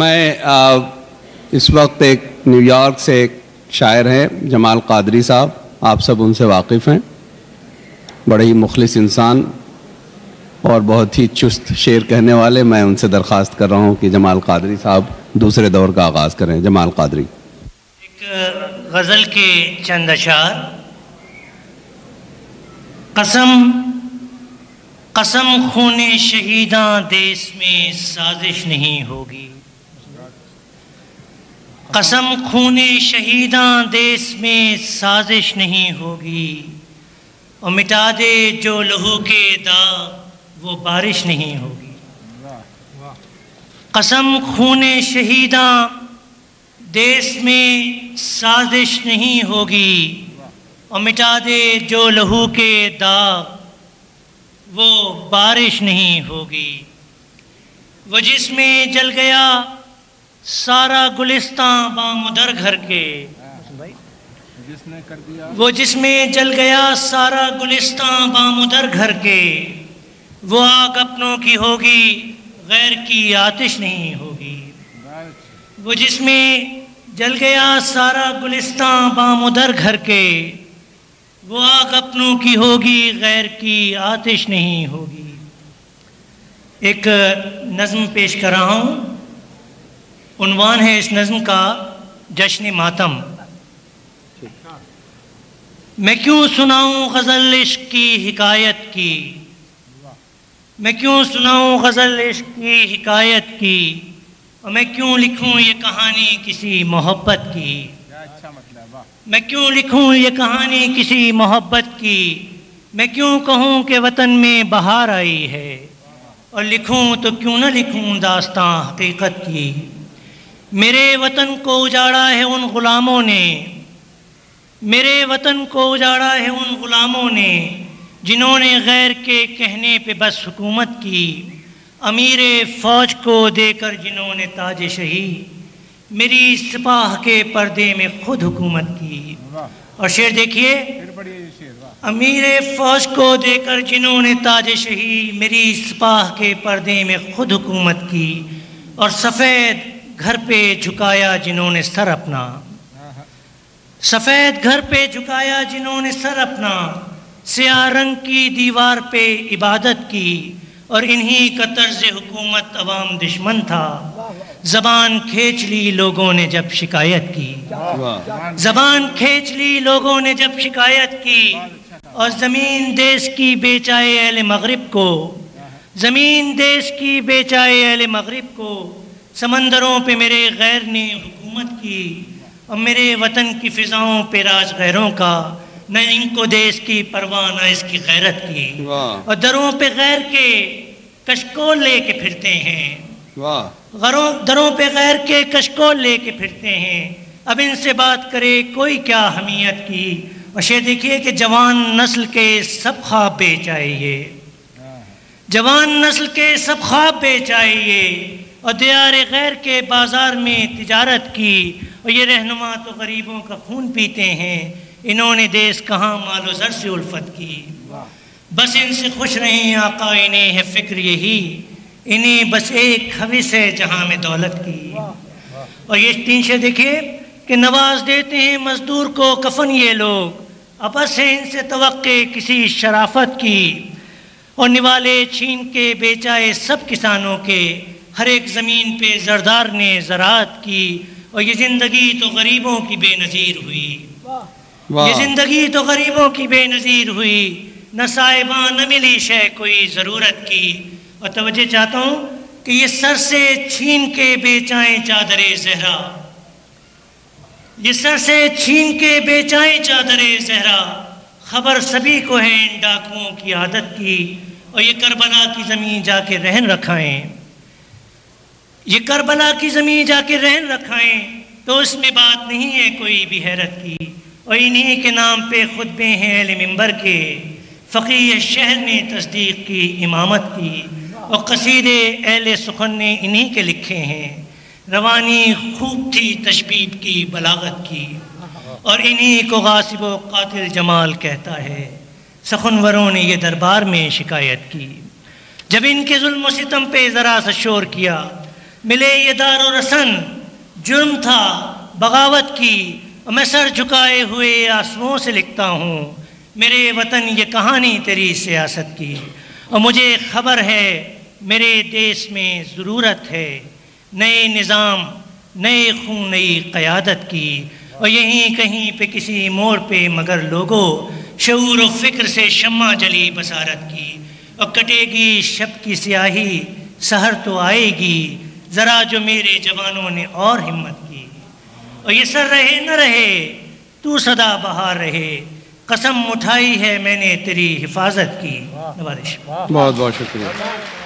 मैं इस वक्त एक न्यूयॉर्क से एक शायर हैं जमाल कादरी साहब, आप सब उनसे वाकिफ़ हैं, बड़े ही मुखलिस इंसान और बहुत ही चुस्त शेर कहने वाले। मैं उनसे दरख्वास्त कर रहा हूं कि जमाल कादरी साहब दूसरे दौर का आगाज़ करें। जमाल कादरी। एक गज़ल के चंद अशार। कसम कसम खूने शहीदा देश में साजिश नहीं होगी, कसम खूने शहीदा देश में साजिश नहीं होगी, और मिटा दे जो लहू के दाग वो बारिश नहीं होगी। कसम खूने शहीदा देश में साजिश नहीं होगी, और मिटा दे जो लहू के दाग वो बारिश नहीं होगी। वो जिसमें जल गया सारा गुलिस्तां बामुदर घर के, जिसने कर दिया वो जिसमें जल गया सारा गुलिस्तां बामुदर घर के, वो आग अपनों की होगी गैर की आतिश नहीं होगी। वो जिसमें जल गया सारा गुलिस्तां बामुदर घर के, वो आग अपनों की होगी गैर की आतिश नहीं होगी। एक नज़्म पेश कर रहा हूँ, उन्वान है इस नज़्म का जश्न मातम। मैं क्यों सुनाऊँ गज़ल इश्क की हिकायत की, मैं क्यों सुनाऊँ गज़ल इश्क की हिकायत की, और मैं क्यों लिखूँ ये कहानी किसी मोहब्बत की, मैं क्यों लिखूं ये कहानी किसी मोहब्बत की, मैं क्यों कहूं कि वतन में बहार आई है, और लिखूं तो क्यों ना लिखूं दास्तां हकीकत की। मेरे वतन को उजाड़ा है उन ग़ुलामों ने, मेरे वतन को उजाड़ा है उन ग़ुलामों ने, जिन्होंने गैर के कहने पे बस हुकूमत की, अमीरे फ़ौज को देकर जिन्होंने ताज शही, मेरी सिपाह के पर्दे में खुद हुकूमत की। और शेर देखिए, अमीर फौज को देकर जिन्होंने ताज शही, मेरी सिपाह के पर्दे में खुद हुकूमत की, और सफ़ेद घर पे झुकाया जिन्होंने सर अपना, सफ़ेद घर पे झुकाया जिन्होंने सर अपना, स्याह रंग की दीवार पे इबादत की, और इन्हीं का तर्ज हुकूमत अवाम दुश्मन था। ज़बान खींच ली लोगों ने जब शिकायत की, ज़बान खींच ली लोगों ने जब शिकायत की, और ज़मीन देश की बेचाए अहले मगरिब को, ज़मीन देश की बेचाए अहले मगरिब को, समंदरों पे मेरे गैर ने हुकूमत की, और मेरे वतन की फ़िज़ाओं पे राज गैरों का, न इनको देश की परवाह न इसकी गैरत की, और दरों पे गैर के कशकोल ले के फिरते हैं, दरों पे गैर के कशकोल लेके फिरते हैं, अब इनसे बात करे कोई क्या हमीयत की। और शेर देखिए कि जवान नस्ल के सब ख्वाब बेचाइए, जवान नस्ल के सब ख्वाब बेचाइए, और दियार गैर के बाजार में तिजारत की, और ये रहनुमा तो गरीबों का खून पीते हैं, इन्होंने देश कहाँ मालो ज़र से उल्फत की। बस इनसे खुश रहें आका, इन्हें है फ़िक्र यही, इन्हें बस एक हविस है जहाँ में दौलत की। और ये तीन शेर देखिए कि नवाज देते हैं मजदूर को कफन ये लोग, अपस है इनसे तवक्के किसी शराफत की, और निवाले छीन के बेचाए सब किसानों के, हर एक ज़मीन पे जरदार ने ज़राअत की, और ये ज़िंदगी तो गरीबों की बेनज़ीर हुई, ये ज़िंदगी तो गरीबों की बेनज़ीर हुई, न साहिबा न मिली शय कोई ज़रूरत की। और तवज्जो चाहता हूँ कि ये सर से छीन के बेचाएँ चादरे ज़हरा, ये सर से छीन के बेचाएँ चादरे ज़हरा, खबर सभी को है इन डाकुओं की आदत की, और ये करबला की ज़मीन जाके रहन रखाएँ, ये करबला की ज़मीन जाके रहन रखाएँ, तो उसमें बात नहीं है कोई भी हैरत की। और इन्हीं के नाम पे खुतबे हैं अहले मिंबर के, फ़कीह शहर ने तस्दीक की इमामत की, और कसीदे अहले सुखन ने इन्हीं के लिखे हैं, रवानी खूब थी तशबीब की बलागत की, और इन्हीं को गासिब व कातिल जमाल कहता है, सखनवरों ने ये दरबार में शिकायत की। जब इनके जुल्म व सितम पे ज़रा सा शोर किया, मिले ये दारो रसन, जुर्म था बगावत की, मैं सर झुकाए हुए आंसुओं से लिखता हूँ मेरे वतन ये कहानी तेरी सियासत की। और मुझे खबर है मेरे देश में ज़रूरत है नए निज़ाम, नए खून, नई क़यादत की। और यहीं कहीं पे किसी मोड़ पे मगर लोगों शऊर व फ़िक्र से शम्मा जली बसारत की। और कटेगी शब की स्याही, सहर तो आएगी, ज़रा जो मेरे जवानों ने और हिम्मत की। और ये सर रहे न रहे तू सदा बहार रहे, कसम उठाई है मैंने तेरी हिफाजत की। नवाज़िश, बहुत बहुत शुक्रिया।